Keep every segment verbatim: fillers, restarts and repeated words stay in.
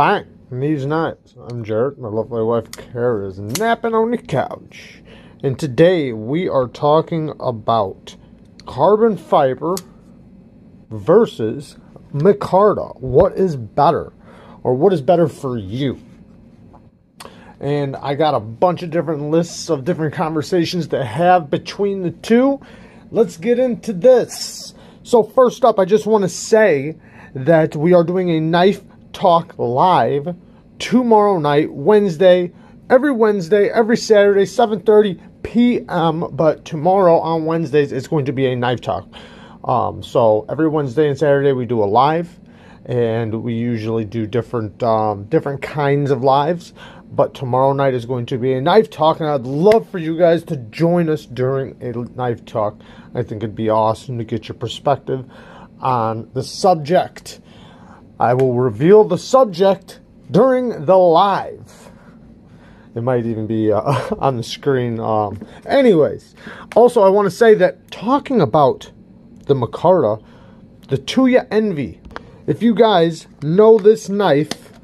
back, Neeves Knives. I'm Jared. My lovely wife Kara is napping on the couch. And today we are talking about carbon fiber versus micarta. What is better? Or what is better for you? And I got a bunch of different lists of different conversations to have between the two. Let's get into this. So first up, I just want to say that we are doing a Knife Talk Live tomorrow night, Wednesday, every Wednesday, every Saturday, seven thirty p m But tomorrow on Wednesdays, it's going to be a Knife Talk. Um, so every Wednesday and Saturday, we do a live. And we usually do different, um, different kinds of lives. But tomorrow night is going to be a Knife Talk, and I'd love for you guys to join us during a Knife Talk. I think it'd be awesome to get your perspective on the subject. I will reveal the subject during the live. It might even be uh, on the screen. Um, anyways, also I want to say that talking about the micarta, the Tuya Envy, if you guys know this knife,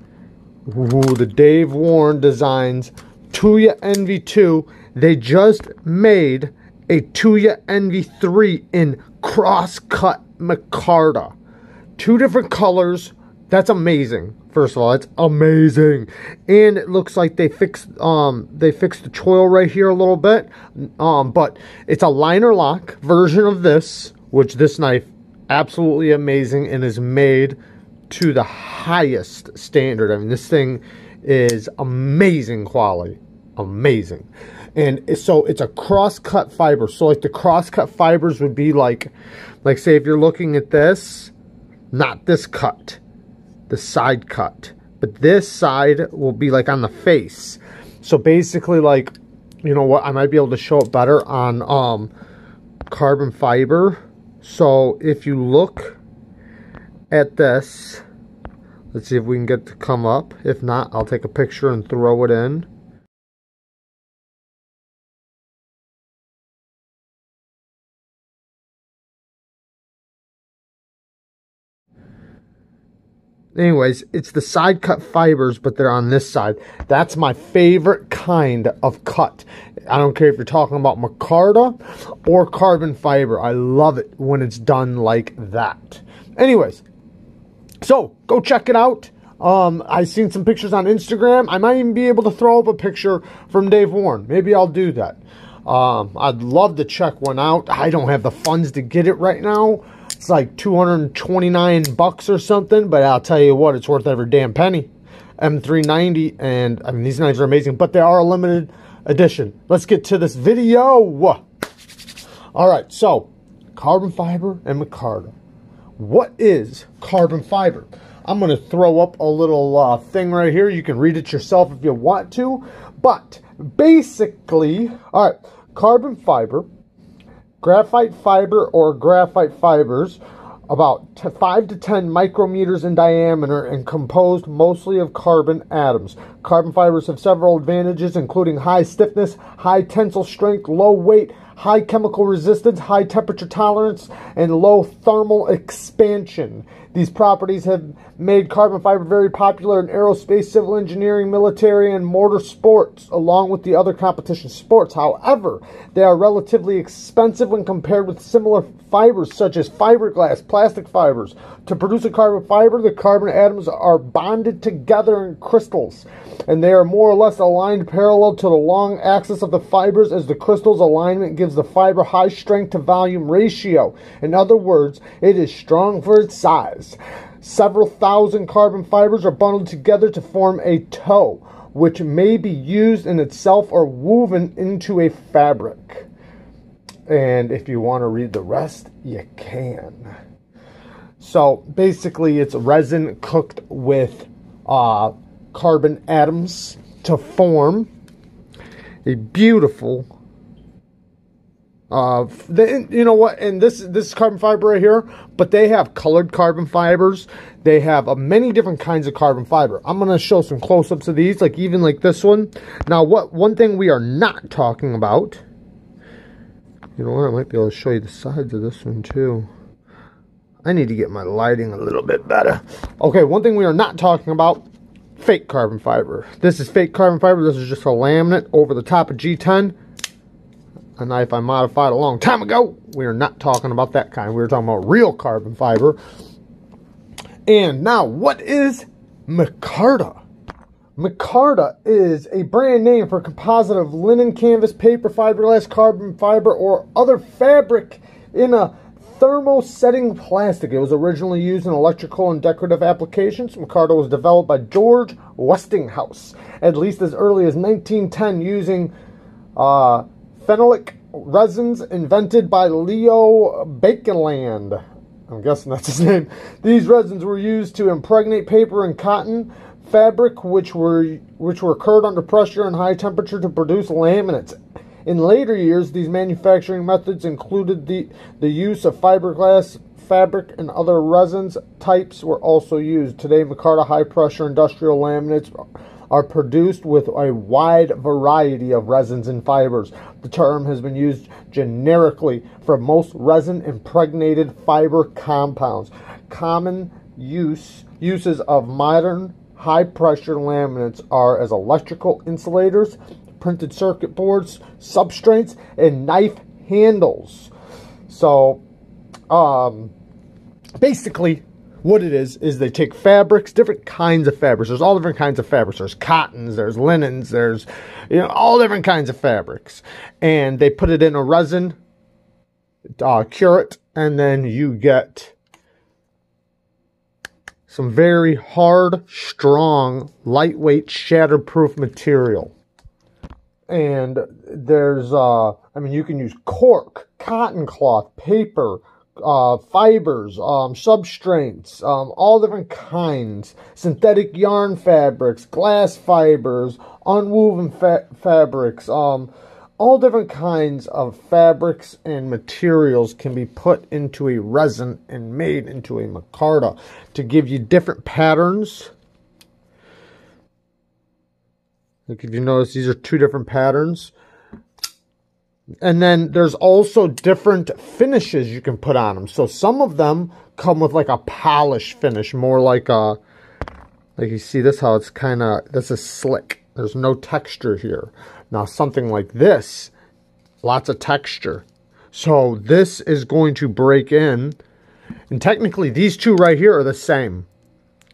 ooh, the Dave Warren designs Tuya Envy two. They just made a Tuya Envy three in cross-cut micarta. Two different colors. That's amazing. First of all, it's amazing. And it looks like they fixed um they fixed the choil right here a little bit. Um, but it's a liner lock version of this, which this knife absolutely amazing and is made to the highest standard. I mean, this thing is amazing quality, amazing. And so it's a cross-cut fiber. So like the cross-cut fibers would be like, like say if you're looking at this, not this cut, the side cut, but this side will be like on the face. So basically, like, you know what, I might be able to show it better on um, carbon fiber. So if you look at this, let's see if we can get to come up. If not, I'll take a picture and throw it in. Anyways, it's the side cut fibers, but they're on this side. That's my favorite kind of cut. I don't care if you're talking about micarta or carbon fiber. I love it when it's done like that. Anyways, so go check it out. Um, I've seen some pictures on Instagram. I might even be able to throw up a picture from Dave Warren. Maybe I'll do that. Um, I'd love to check one out. I don't have the funds to get it right now. It's like two hundred twenty-nine bucks or something, but I'll tell you what, it's worth every damn penny. M three ninety, and I mean, these knives are amazing, but they are a limited edition. Let's get to this video. All right, so carbon fiber and micarta. What is carbon fiber? I'm going to throw up a little uh, thing right here. You can read it yourself if you want to, but basically, all right, carbon fiber, graphite fiber or graphite fibers, about five to ten micrometers in diameter and composed mostly of carbon atoms. Carbon fibers have several advantages, including high stiffness, high tensile strength, low weight, high chemical resistance, high temperature tolerance, and low thermal expansion. These properties have made carbon fiber very popular in aerospace, civil engineering, military, and motor sports, along with the other competition sports. However, they are relatively expensive when compared with similar fibers, such as fiberglass, plastic fibers. To produce a carbon fiber, the carbon atoms are bonded together in crystals, and they are more or less aligned parallel to the long axis of the fibers as the crystal's alignment gives the fiber high strength to volume ratio. In other words, it is strong for its size. Several thousand carbon fibers are bundled together to form a tow, which may be used in itself or woven into a fabric. And if you want to read the rest, you can. So basically, it's resin cooked with uh, carbon atoms to form a beautiful Uh, the, you know what, and this, this is carbon fiber right here, but they have colored carbon fibers. They have uh, many different kinds of carbon fiber. I'm going to show some close-ups of these, like even like this one. Now, what one thing we are not talking about, you know what, I might be able to show you the sides of this one too. I need to get my lighting a little bit better. Okay, one thing we are not talking about fake carbon fiber. This is fake carbon fiber. This is just a laminate over the top of G ten. A knife I modified a long time ago. We are not talking about that kind. We were talking about real carbon fiber. And now, what is Micarta? Micarta is a brand name for a composite of linen, canvas, paper, fiberglass, carbon fiber, or other fabric in a thermosetting plastic. It was originally used in electrical and decorative applications. Micarta was developed by George Westinghouse, at least as early as nineteen ten, using uh, phenolic resins invented by Leo Bakeland. I'm guessing that's his name. These resins were used to impregnate paper and cotton fabric, which were which were cured under pressure and high temperature to produce laminates. In later years, these manufacturing methods included the the use of fiberglass fabric, and other resins types were also used. Today, Micarta high pressure industrial laminates are produced with a wide variety of resins and fibers. The term has been used generically for most resin impregnated fiber compounds. Common use uses of modern high-pressure laminates are as electrical insulators, printed circuit boards, substrates, and knife handles. So, um, basically, what it is, is they take fabrics, different kinds of fabrics. There's all different kinds of fabrics. There's cottons, there's linens, there's, you know, all different kinds of fabrics. And they put it in a resin, uh, cure it, and then you get some very hard, strong, lightweight, shatterproof material. And there's, uh, I mean, you can use cork, cotton cloth, paper, uh, fibers, um, substrates, um, all different kinds. Synthetic yarn fabrics, glass fibers, unwoven fa fabrics, um, all different kinds of fabrics and materials can be put into a resin and made into a micarta to give you different patterns. Look, if you notice, these are two different patterns. And then there's also different finishes you can put on them. So some of them come with like a polished finish, more like a, like you see this, how it's kind of, this is slick. There's no texture here. Now, something like this, lots of texture. So this is going to break in. And technically, these two right here are the same.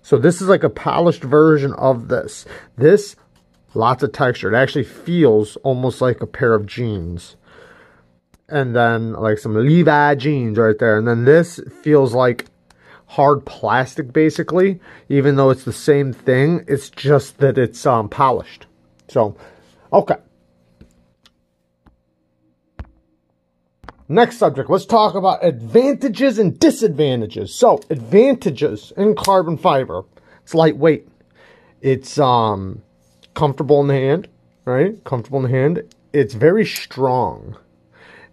So this is like a polished version of this. This, lots of texture. It actually feels almost like a pair of jeans. And then like some Levi jeans right there. And then this feels like hard plastic, basically, even though it's the same thing. It's just that it's um, polished. So, okay. Next subject, let's talk about advantages and disadvantages. So, advantages in carbon fiber. It's lightweight. It's um, comfortable in the hand, right? Comfortable in the hand. It's very strong.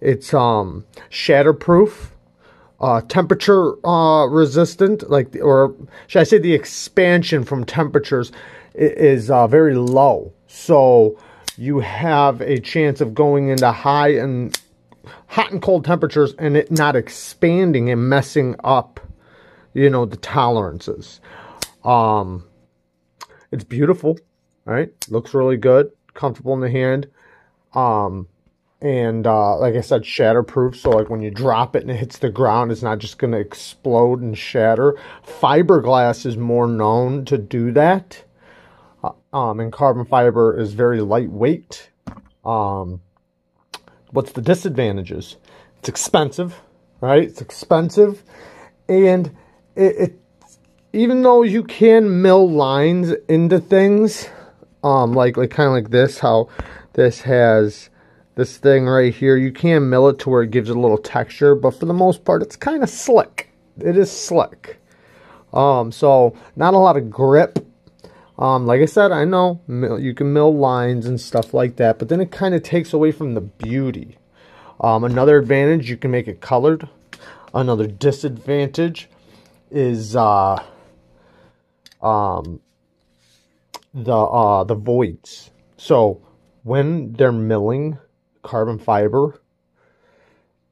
It's um, shatterproof. Uh, temperature uh, resistant, like, or should I say the expansion from temperatures is uh, very low. So you have a chance of going into high and hot and cold temperatures and it not expanding and messing up, you know, the tolerances. Um, it's beautiful, right? Looks really good, comfortable in the hand. Um, And, uh, like I said, shatterproof. So, like, when you drop it and it hits the ground, it's not just going to explode and shatter. Fiberglass is more known to do that. Uh, um, and carbon fiber is very lightweight. Um, what's the disadvantages? It's expensive, right? It's expensive. And it, it even though you can mill lines into things, um, like, like kind of like this, how this has this thing right here, you can mill it to where it gives it a little texture, but for the most part, it's kind of slick. It is slick. Um, so, not a lot of grip. Um, like I said, I know you can mill lines and stuff like that, but then it kind of takes away from the beauty. Um, another advantage, you can make it colored. Another disadvantage is uh, um, the, uh, the voids. So, when they're milling carbon fiber,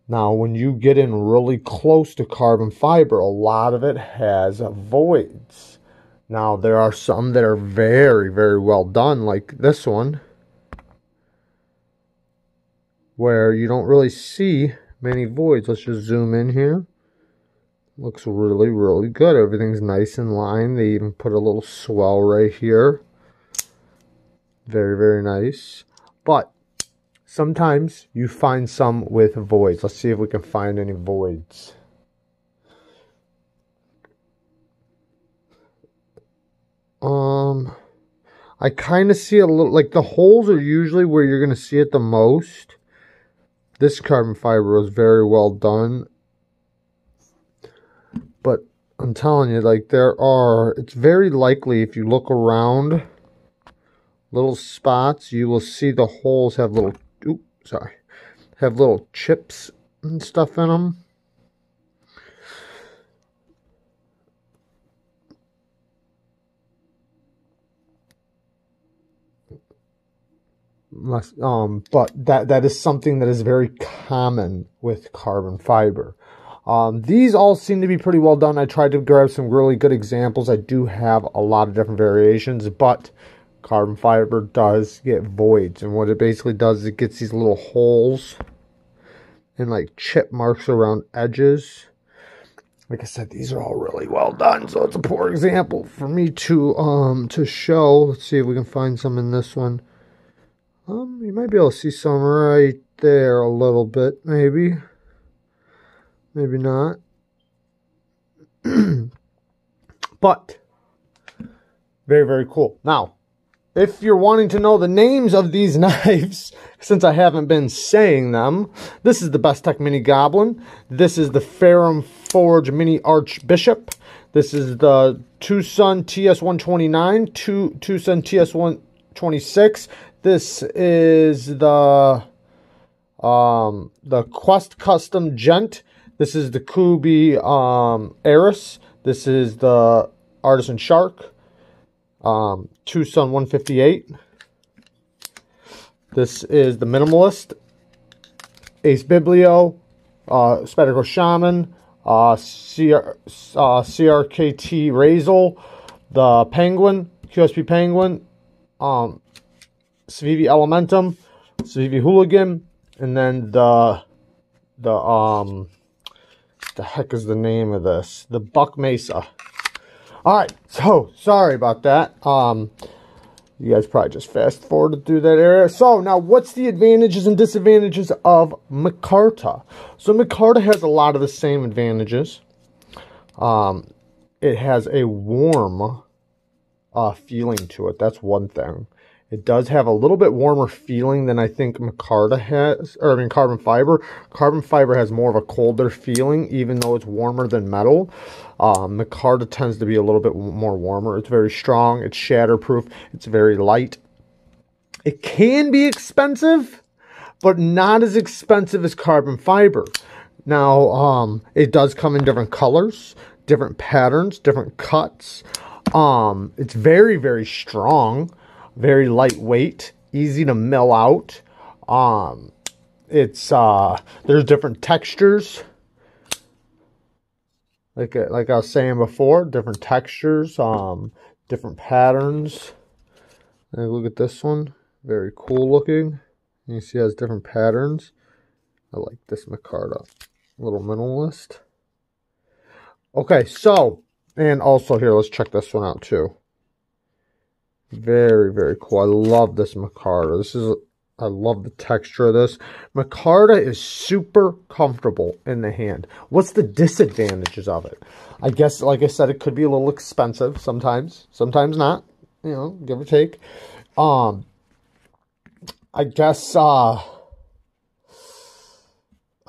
now when you get in really close to carbon fiber, a lot of it has voids. Now, there are some that are very, very well done, like this one, where you don't really see many voids. Let's just zoom in here. Looks really, really good. Everything's nice in line. They even put a little swell right here. Very, very nice. But sometimes you find some with voids. Let's see if we can find any voids. Um, I kind of see a little, like the holes are usually where you're going to see it the most. This carbon fiber was very well done. But I'm telling you, like, there are, it's very likely if you look around little spots, you will see the holes have little, oops, sorry, have little chips and stuff in them. Um, but that, that is something that is very common with carbon fiber. Um, these all seem to be pretty well done. I tried to grab some really good examples. I do have a lot of different variations, but carbon fiber does get voids. And what it basically does is it gets these little holes and like chip marks around edges. Like I said, these are all really well done. So it's a poor example for me to, um, to show. Let's see if we can find some in this one. Um, you might be able to see some right there a little bit, maybe. Maybe not. But very, very cool. Now, if you're wanting to know the names of these knives, since I haven't been saying them, this is the Bestech Mini Goblin. This is the Ferrum Forge Mini Archbishop. This is the Tucson T S one twenty-nine, two, Tucson T S one twenty-six. This is the um, the Quest Custom Gent. This is the Kubi um, Aeris. This is the Artisan Shark. Um, Tucson one fifty-eight. This is the Minimalist. Ace Biblio. Uh, Spider-Go Shaman. Uh, C R, uh, C R K T Razel. The Penguin. Q S P Penguin. Um, Civivi Elementum. Civivi Hooligan. And then the... The... Um, the heck is the name of this? The Buck Mesa. Alright, so sorry about that. Um, you guys probably just fast forwarded through that area. So now what's the advantages and disadvantages of Micarta? So Micarta has a lot of the same advantages. Um, it has a warm uh, feeling to it. That's one thing. It does have a little bit warmer feeling than I think Micarta has, or I mean carbon fiber. Carbon fiber has more of a colder feeling, even though it's warmer than metal. Um, Micarta tends to be a little bit more warmer. It's very strong. It's shatterproof. It's very light. It can be expensive, but not as expensive as carbon fiber. Now, um, it does come in different colors, different patterns, different cuts. Um, it's very, very strong. Very lightweight, easy to mill out. Um, it's uh, there's different textures, like like I was saying before, different textures, um, different patterns. And look at this one, very cool looking. You see, it has different patterns. I like this Micarta, little minimalist. Okay, so and also here, let's check this one out too. Very, very cool. I love this Micarta. This is, I love the texture of this. Micarta is super comfortable in the hand. What's the disadvantages of it? I guess, like I said, it could be a little expensive sometimes. Sometimes not. You know, give or take. Um, I guess, uh,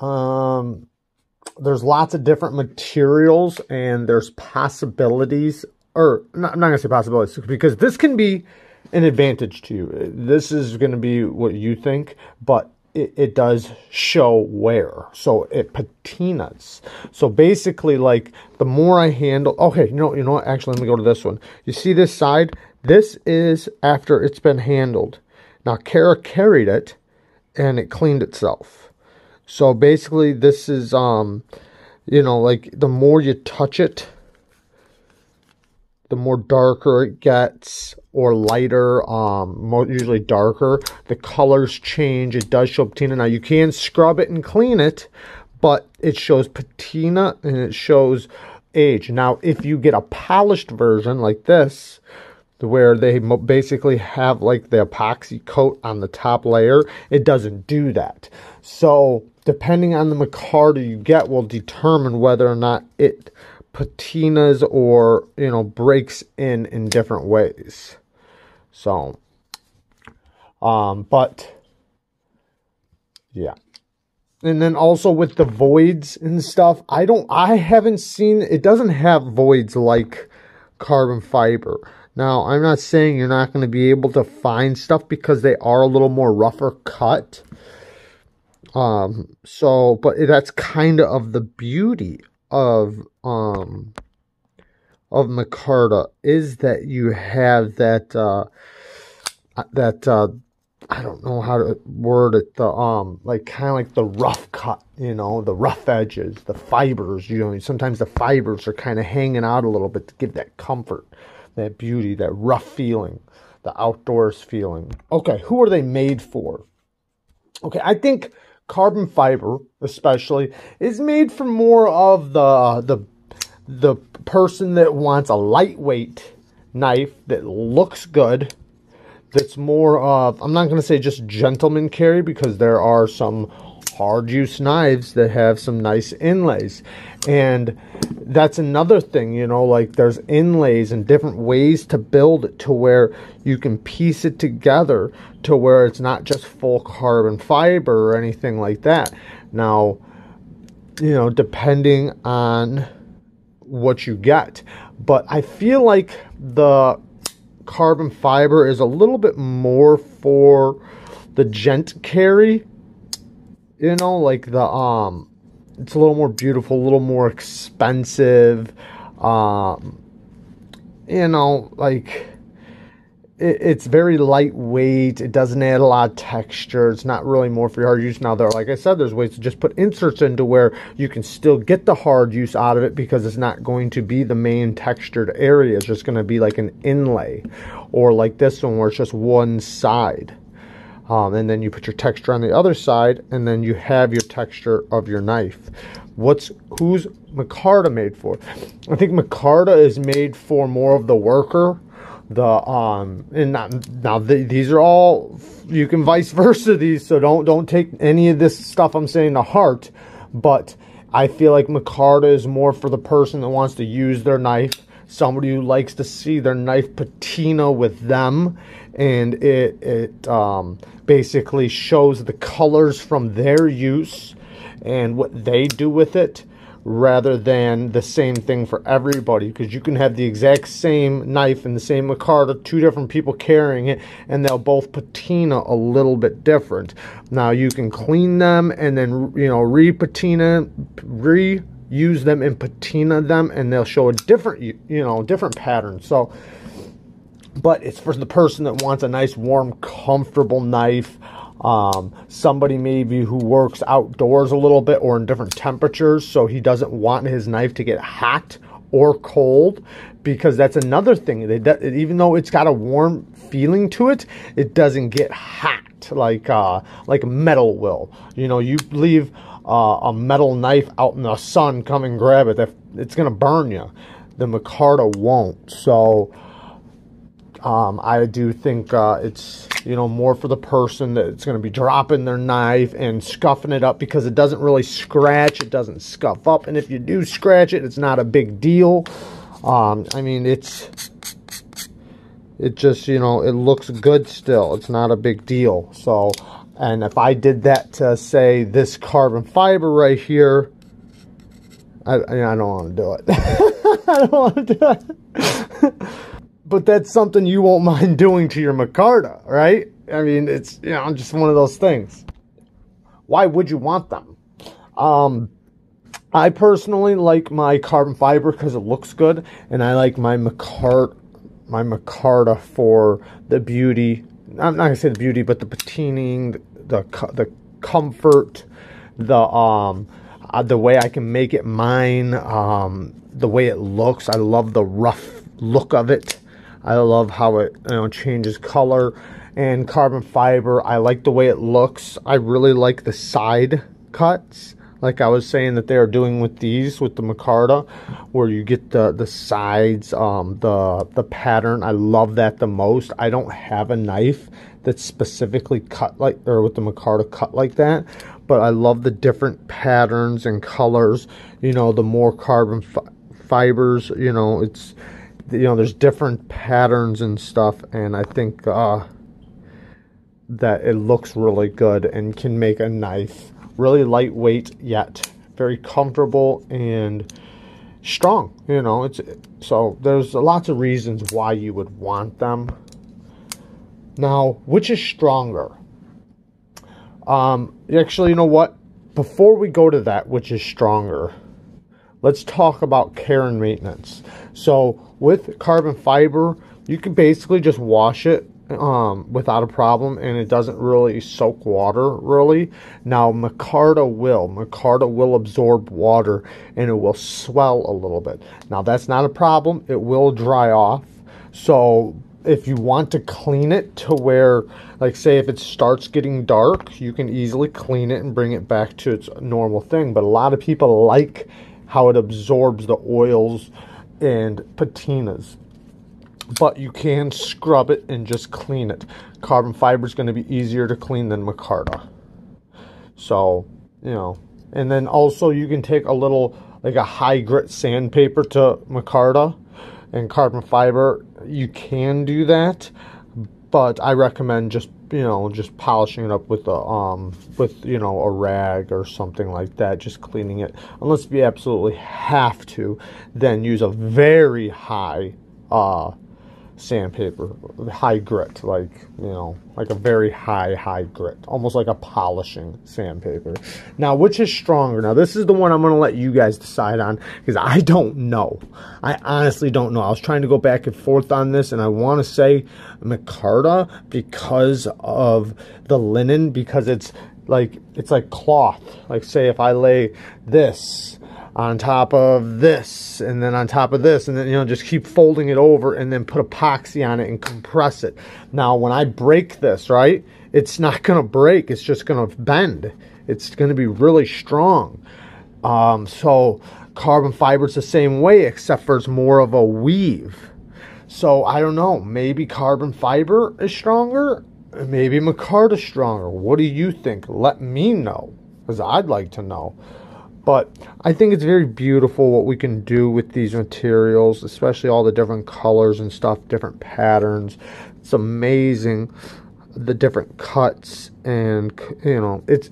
um, there's lots of different materials and there's possibilities. Or, not, I'm not going to say possibilities, because this can be an advantage to you. This is going to be what you think, but it, it does show wear. So, it patinas. So, basically, like, the more I handle... Okay, you know, you know what? Actually, let me go to this one. You see this side? This is after it's been handled. Now, Kara carried it, and it cleaned itself. So, basically, this is, um, you know, like, the more you touch it... the more darker it gets, or lighter, um, more, usually darker, the colors change. It does show patina. Now, you can scrub it and clean it, but it shows patina and it shows age. Now, if you get a polished version like this, where they basically have like the epoxy coat on the top layer, it doesn't do that. So depending on the micarta you get will determine whether or not it patinas or, you know, breaks in in different ways. So, um, but yeah. And then also with the voids and stuff, I don't, I haven't seen, it doesn't have voids like carbon fiber. Now, I'm not saying you're not going to be able to find stuff because they are a little more rougher cut. Um, so, but that's kind of the beauty of, um, of micarta, is that you have that, uh, that, uh, I don't know how to word it, the, um, like kind of like the rough cut, you know, the rough edges, the fibers, you know, sometimes the fibers are kind of hanging out a little bit to give that comfort, that beauty, that rough feeling, the outdoors feeling. Okay, who are they made for? Okay, I think carbon fiber, especially, is made for more of the the the person that wants a lightweight knife that looks good. That's more of, I'm not going to say just gentleman carry, because there are some hard use knives that have some nice inlays. And that's another thing, you know, like there's inlays and different ways to build it to where you can piece it together to where it's not just full carbon fiber or anything like that. Now, you know, depending on what you get. But I feel like the carbon fiber is a little bit more for the gent carry. You know, like the, um, it's a little more beautiful, a little more expensive, um, you know, like, it, it's very lightweight, it doesn't add a lot of texture, it's not really more for your hard use. Now, there, like I said, there's ways to just put inserts into where you can still get the hard use out of it, because it's not going to be the main textured area, it's just going to be like an inlay, or like this one where it's just one side. Um, and then you put your texture on the other side, and then you have your texture of your knife. What's, who's micarta made for? I think micarta is made for more of the worker, the um, and not, now the, these are all, you can vice versa these, so don't don't take any of this stuff I'm saying to heart. But I feel like micarta is more for the person that wants to use their knife, somebody who likes to see their knife patina with them, and it it um, basically shows the colors from their use and what they do with it, rather than the same thing for everybody, because you can have the exact same knife and the same micarta, two different people carrying it, and they'll both patina a little bit different. Now, you can clean them and then, you know, re-patina, re use them and patina them, and they'll show a different, you know, different pattern. So, but it's for the person that wants a nice, warm, comfortable knife. Um, somebody maybe who works outdoors a little bit or in different temperatures, so he doesn't want his knife to get hot or cold, because that's another thing. They, that, even though it's got a warm feeling to it, it doesn't get hot like uh, like metal will. You know, you leave Uh, a metal knife out in the sun, come and grab it, that it's gonna burn you. The micarta won't. So um, I do think uh, it's, you know, more for the person that it's gonna be dropping their knife and scuffing it up, because it doesn't really scratch, it doesn't scuff up, and if you do scratch it, it's not a big deal. um, I mean, it's it just, you know, it looks good still, it's not a big deal. So, and if I did that to, say, this carbon fiber right here, I, I don't want to do it. I don't want to do it. But that's something you won't mind doing to your micarta, right? I mean, it's, you know, just one of those things. Why would you want them? Um, I personally like my carbon fiber because it looks good, and I like my micarta, my micarta for the beauty. I'm not gonna say the beauty, but the patining, the the comfort, the um, uh, the way I can make it mine, um, the way it looks. I love the rough look of it. I love how it, you know, changes color. And carbon fiber, I like the way it looks. I really like the side cuts, like I was saying, that they are doing with these, with the Micarta, where you get the the sides, um, the the pattern. I love that the most. I don't have a knife that's specifically cut like, or with the Micarta cut like that, but I love the different patterns and colors. You know, the more carbon fi fibers, you know, it's, you know, there's different patterns and stuff, and I think uh, that it looks really good and can make a knife really lightweight yet very comfortable and strong. You know, it's, so there's lots of reasons why you would want them. Now, which is stronger? Um, actually, you know what? Before we go to that, which is stronger, let's talk about care and maintenance. So with carbon fiber, you can basically just wash it um without a problem, and it doesn't really soak water really. Now Micarta will Micarta will absorb water, and it will swell a little bit. Now that's not a problem, it will dry off. So if you want to clean it to where, like say if it starts getting dark, you can easily clean it and bring it back to its normal thing. But a lot of people like how it absorbs the oils and patinas. But you can scrub it and just clean it. Carbon fiber is going to be easier to clean than Micarta. So, you know. And then also you can take a little, like a high grit sandpaper to Micarta and carbon fiber. You can do that. But I recommend just, you know, just polishing it up with a, um, with, you know, a rag or something like that. Just cleaning it. Unless you absolutely have to. Then use a very high uh sandpaper, high grit, like, you know, like a very high high grit, almost like a polishing sandpaper. Now, which is stronger? Now this is the one I'm going to let you guys decide on, because I don't know. I honestly don't know. I was trying to go back and forth on this, and I want to say Micarta because of the linen, because it's like, it's like cloth. Like say if I lay this on top of this, and then on top of this, and then, you know, just keep folding it over, and then put epoxy on it and compress it. Now, when I break this, right, it's not going to break. It's just going to bend. It's going to be really strong. Um, so carbon fiber is the same way, except for it's more of a weave. So I don't know. Maybe carbon fiber is stronger. Maybe Micarta is stronger. What do you think? Let me know, because I'd like to know. But I think it's very beautiful what we can do with these materials, especially all the different colors and stuff, different patterns. It's amazing, the different cuts, and, you know, it's,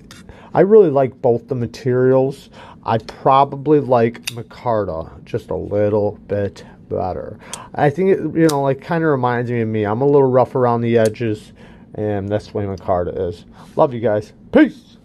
I really like both the materials. I probably like Micarta just a little bit better. I think it, you know, like kind of reminds me of me. I'm a little rough around the edges, and that's the way Micarta is. Love you guys. Peace.